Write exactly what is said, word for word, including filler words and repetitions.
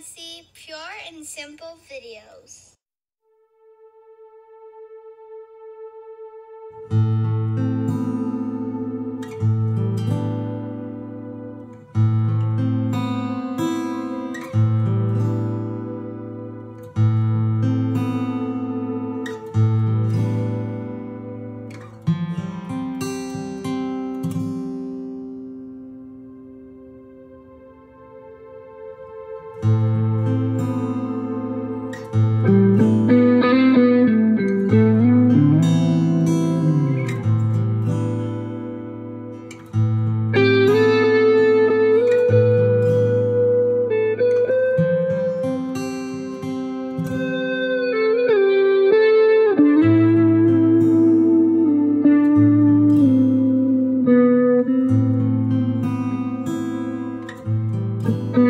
and see pure and simple videos. Mm-hmm.